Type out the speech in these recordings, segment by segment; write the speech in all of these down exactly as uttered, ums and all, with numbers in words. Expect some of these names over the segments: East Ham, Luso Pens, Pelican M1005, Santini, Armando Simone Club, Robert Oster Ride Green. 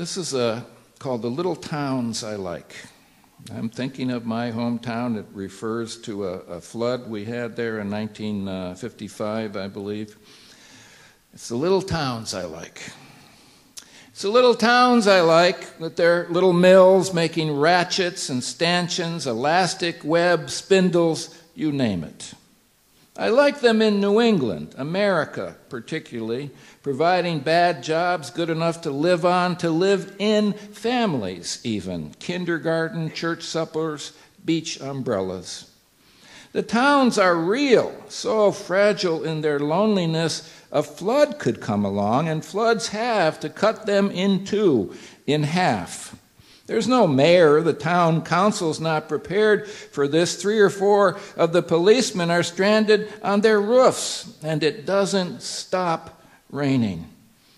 This is a, called The Little Towns I Like. I'm thinking of my hometown. It refers to a, a flood we had there in nineteen fifty-five, I believe. It's the little towns I like. It's the little towns I like, with their little mills making ratchets and stanchions, elastic web, spindles, you name it. I like them in New England, America particularly, providing bad jobs good enough to live on, to live in families even, kindergarten, church suppers, beach umbrellas. The towns are real, so fragile in their loneliness, a flood could come along, and floods have to cut them in two, in half. There's no mayor, the town council's not prepared for this. Three or four of the policemen are stranded on their roofs, and it doesn't stop raining.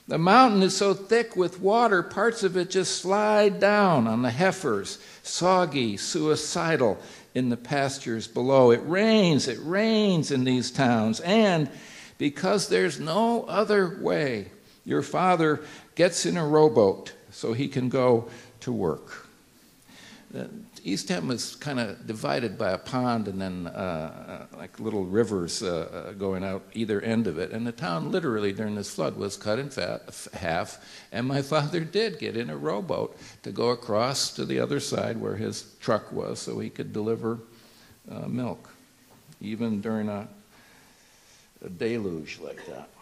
The mountain is so thick with water, parts of it just slide down on the heifers, soggy, suicidal in the pastures below. It rains, it rains in these towns, and because there's no other way, your father gets in a rowboat so he can go to work. Uh, East Ham is kind of divided by a pond and then uh, like little rivers uh, uh, going out either end of it. And the town literally during this flood was cut in half, and my father did get in a rowboat to go across to the other side where his truck was so he could deliver uh, milk, even during a, a deluge like that.